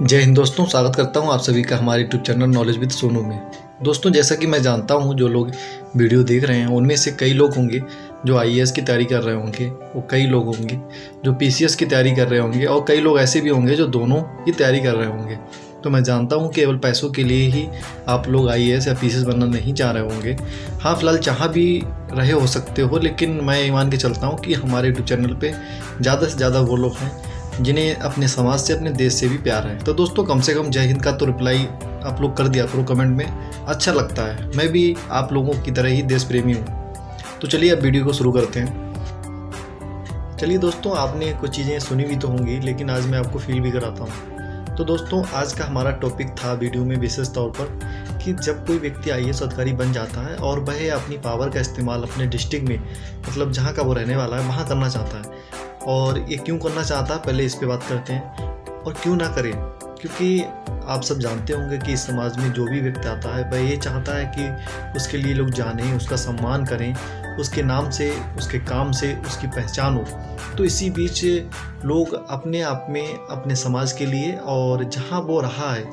जय हिंद दोस्तों, स्वागत करता हूं आप सभी का हमारे YouTube channel knowledge with Sonu में। दोस्तों जैसा कि मैं जानता हूं जो लोग वीडियो देख रहे हैं उनमें से कई लोग होंगे जो आईएएस की तैयारी कर रहे होंगे, और कई लोग होंगे जो पीसीएस की तैयारी कर रहे होंगे, और कई लोग ऐसे भी होंगे जो दोनों की तैयारी कर रहे होंगे। तो मैं जानता हूँ केवल पैसों के लिए ही आप लोग आईएएस या पीसीएस बनना नहीं चाह रहे होंगे। हाँ, फिलहाल चाह भी रहे हो सकते हो, लेकिन मैं मान के चलता हूँ कि हमारे यूट्यूब चैनल पर ज़्यादा से ज़्यादा वो लोग हैं जिन्हें अपने समाज से, अपने देश से भी प्यार है। तो दोस्तों कम से कम जय हिंद का तो रिप्लाई आप लोग कर दिया करो कमेंट में, अच्छा लगता है। मैं भी आप लोगों की तरह ही देश प्रेमी हूँ। तो चलिए अब वीडियो को शुरू करते हैं। चलिए दोस्तों, आपने कुछ चीज़ें सुनी भी तो होंगी, लेकिन आज मैं आपको फील भी कराता हूँ। तो दोस्तों आज का हमारा टॉपिक था वीडियो में विशेष तौर पर कि जब कोई व्यक्ति आईएएस अधिकारी बन जाता है और वह अपनी पावर का इस्तेमाल अपने डिस्ट्रिक्ट में, मतलब जहाँ का वो रहने वाला है, वहाँ करना चाहता है। और ये क्यों करना चाहता है, पहले इस पे बात करते हैं। और क्यों ना करें, क्योंकि आप सब जानते होंगे कि इस समाज में जो भी व्यक्ति आता है वह ये चाहता है कि उसके लिए लोग जानें, उसका सम्मान करें, उसके नाम से, उसके काम से उसकी पहचान हो। तो इसी बीच लोग अपने आप में, अपने समाज के लिए और जहाँ वो रहा है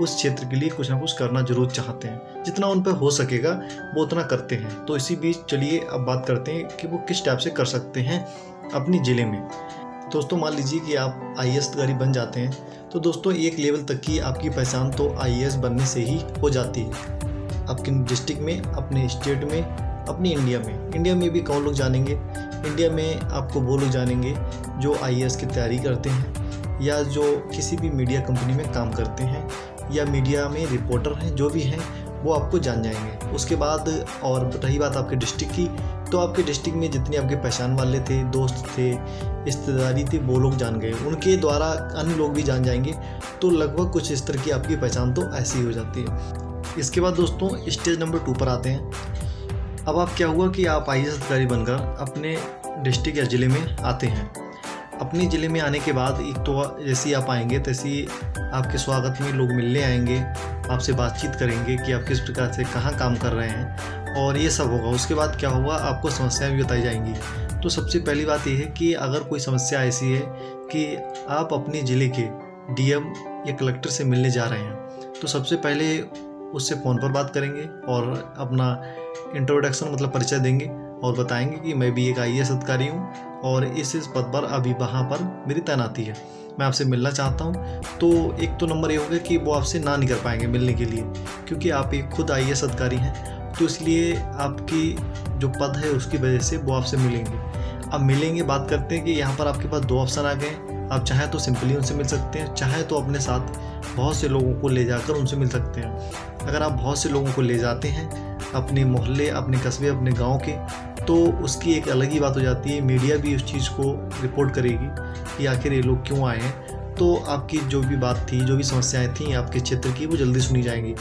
उस क्षेत्र के लिए कुछ ना कुछ करना जरूर चाहते हैं। जितना उन पर हो सकेगा वो उतना करते हैं। तो इसी बीच चलिए अब बात करते हैं कि वो किस टाइप से कर सकते हैं अपने ज़िले में। दोस्तों मान लीजिए कि आप आईएएस अधिकारी बन जाते हैं, तो दोस्तों एक लेवल तक की आपकी पहचान तो आईएएस बनने से ही हो जाती है। आपके डिस्ट्रिक्ट में, अपने स्टेट में, अपने इंडिया में भी कौन लोग जानेंगे। इंडिया में आपको वो लोग जानेंगे जो आईएएस की तैयारी करते हैं, या जो किसी भी मीडिया कंपनी में काम करते हैं, या मीडिया में रिपोर्टर हैं, जो भी हैं वो आपको जान जाएंगे। उसके बाद और रही बात आपके डिस्ट्रिक्ट की, तो आपके डिस्ट्रिक्ट में जितने आपके पहचान वाले थे, दोस्त थे, रिश्तेदारी थे, वो लोग जान गए, उनके द्वारा अन्य लोग भी जान जाएंगे। तो लगभग कुछ इस तरह की आपकी पहचान तो ऐसी हो जाती है। इसके बाद दोस्तों स्टेज नंबर 2 पर आते हैं। अब आप क्या हुआ कि आप आईएएस अधिकारी बनकर अपने डिस्ट्रिक्ट या ज़िले में आते हैं। अपने ज़िले में आने के बाद एक तो जैसे ही आप आएंगे तैसे ही आपके स्वागत में लोग मिलने आएंगे, आपसे बातचीत करेंगे कि आप किस प्रकार से कहाँ काम कर रहे हैं, और ये सब होगा। उसके बाद क्या होगा, आपको समस्याएं भी बताई जाएंगी। तो सबसे पहली बात यह है कि अगर कोई समस्या ऐसी है कि आप अपने ज़िले के डीएम या कलेक्टर से मिलने जा रहे हैं, तो सबसे पहले उससे फ़ोन पर बात करेंगे और अपना इंट्रोडक्शन, मतलब परिचय देंगे और बताएंगे कि मैं भी एक आईएएस अधिकारी हूँ और इस पद पर अभी वहाँ पर मेरी तैनाती है, मैं आपसे मिलना चाहता हूँ। तो एक तो नंबर ये होगा कि वो आपसे ना नहीं कर पाएंगे मिलने के लिए, क्योंकि आप एक खुद आईएएस अधिकारी हैं, तो इसलिए आपकी जो पद है उसकी वजह से वो आपसे मिलेंगे। अब मिलेंगे, बात करते हैं कि यहाँ पर आपके पास 2 ऑप्शन आ गए। आप चाहें तो सिंपली उनसे मिल सकते हैं, चाहे तो अपने साथ बहुत से लोगों को ले जाकर उनसे मिल सकते हैं। अगर आप बहुत से लोगों को ले जाते हैं, अपने मोहल्ले, अपने कस्बे, अपने गांव के, तो उसकी एक अलग ही बात हो जाती है। मीडिया भी उस चीज़ को रिपोर्ट करेगी कि आखिर ये लोग क्यों आए हैं। तो आपकी जो भी बात थी, जो भी समस्याएं थी आपके क्षेत्र की, वो जल्दी सुनी जाएंगी।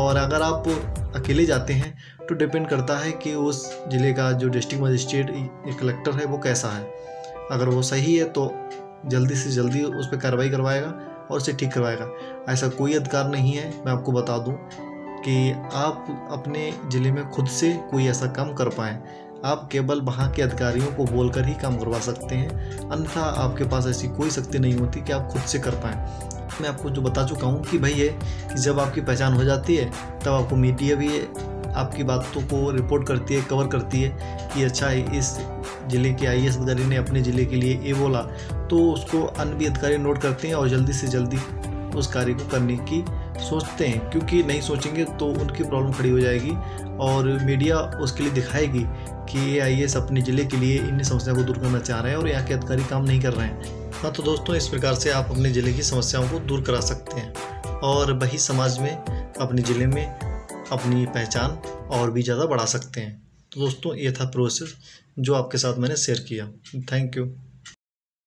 और अगर आप अकेले जाते हैं तो डिपेंड करता है कि उस ज़िले का जो डिस्ट्रिक्ट मजिस्ट्रेट या कलेक्टर है वो कैसा है। अगर वो सही है तो जल्दी से जल्दी उस पर कार्रवाई करवाएगा और उसे ठीक करवाएगा। ऐसा कोई अधिकार नहीं है, मैं आपको बता दूँ, कि आप अपने ज़िले में खुद से कोई ऐसा काम कर पाएँ। आप केवल वहाँ के अधिकारियों को बोलकर ही काम करवा सकते हैं, अन्यथा आपके पास ऐसी कोई शक्ति नहीं होती कि आप खुद से कर पाएँ। मैं आपको जो बता चुका हूँ कि भाई ये कि जब आपकी पहचान हो जाती है तब आपको मीडिया भी आपकी बातों को रिपोर्ट करती है, कवर करती है कि अच्छा इस ज़िले के आईएएस अधिकारी ने अपने ज़िले के लिए ये बोला, तो उसको अन्य भी अधिकारी नोट करते हैं और जल्दी से जल्दी उस कार्य को करने की सोचते हैं। क्योंकि नहीं सोचेंगे तो उनकी प्रॉब्लम खड़ी हो जाएगी और मीडिया उसके लिए दिखाएगी कि ये आईएएस अपने ज़िले के लिए इन समस्याओं को दूर करना चाह रहे हैं और यहाँ के अधिकारी काम नहीं कर रहे हैं। हाँ, तो दोस्तों इस प्रकार से आप अपने ज़िले की समस्याओं को दूर करा सकते हैं और वही समाज में, अपने ज़िले में अपनी पहचान और भी ज़्यादा बढ़ा सकते हैं। तो दोस्तों ये था प्रोसेस जो आपके साथ मैंने शेयर किया। Thank you.